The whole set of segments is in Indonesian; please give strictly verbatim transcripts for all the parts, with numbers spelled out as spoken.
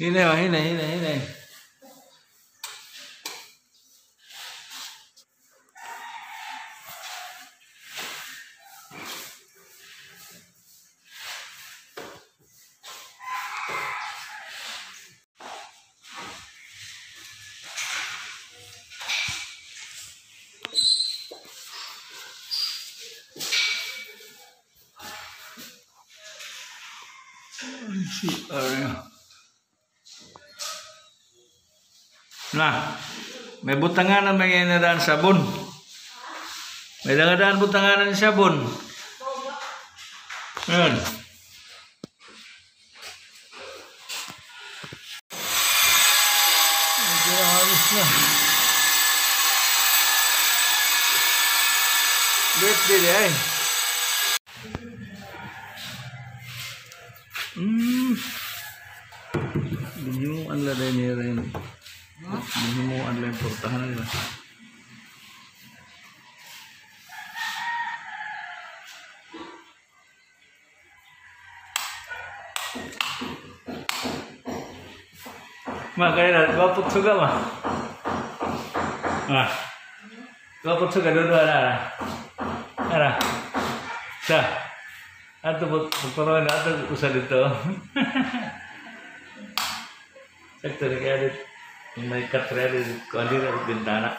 Ini wah ini ini ini. Nah, may butanganan may ngayon sabon. May dangadaan butanganan sabon. Ayan. Medyo halos na. Birthday niya eh. Hmm. Binuangan na rin niya rin. Ini mau online pertahanan ya. Makanya gaput juga mah. Nah, gaput juga dua-dua ada. Ada. Dah. Atau pertolongan atau usah itu. Sektor kayak mereka terlihat kali dari bintana.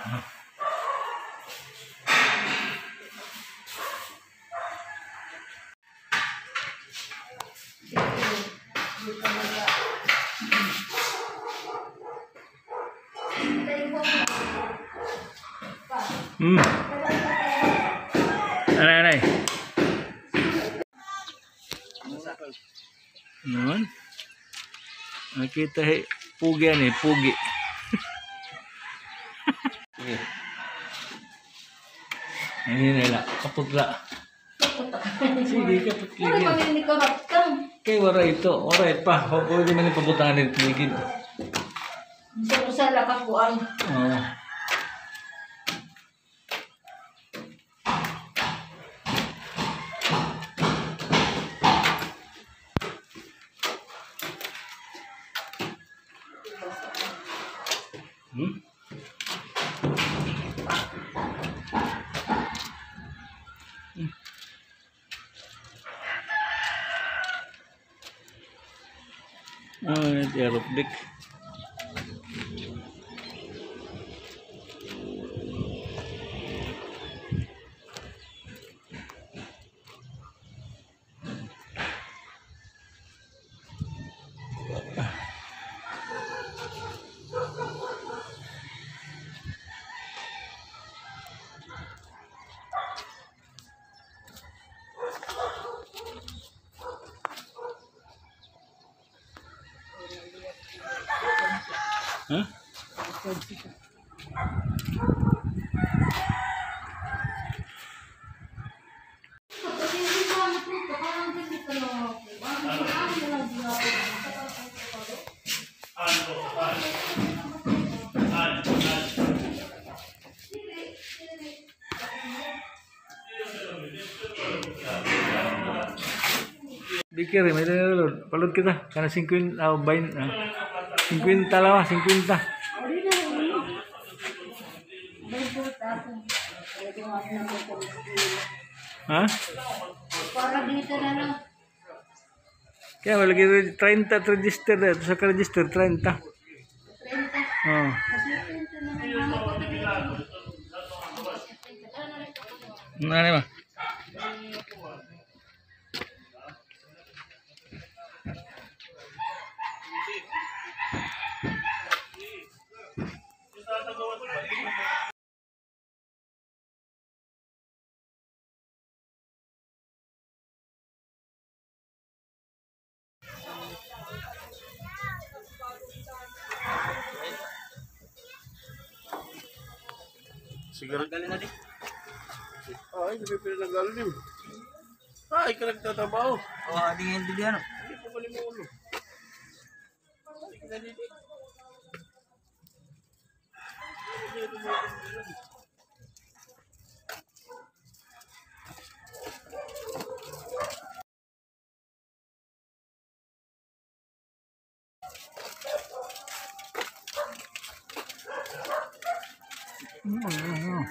Hmm. Aneh aneh. Non. Kita he pugi nih pugi. Ini lah, kaput lah. Sige, kaput kaya. Kaya wala ito, wala ito pa. Huwag naman yung pabutangan ng tigid. Sa lakas ko ay. Oo. Hmm? Ah, dia rubik. Huh? Dikir may dalo palud kita kana singkwin aw bain Cinquenta lah, cinquenta. Hah? Kaya wala gitu treinta register deh, terus aku register treinta. Oh. Nah ini mah. Siguro galing na din. Ay, hindi pwede na galing. Ay, ka nagtatabaw. O, hindi nga hindi ano. Hindi po galing mo ulo. Hindi na din. Hindi na din. Mm-hmm.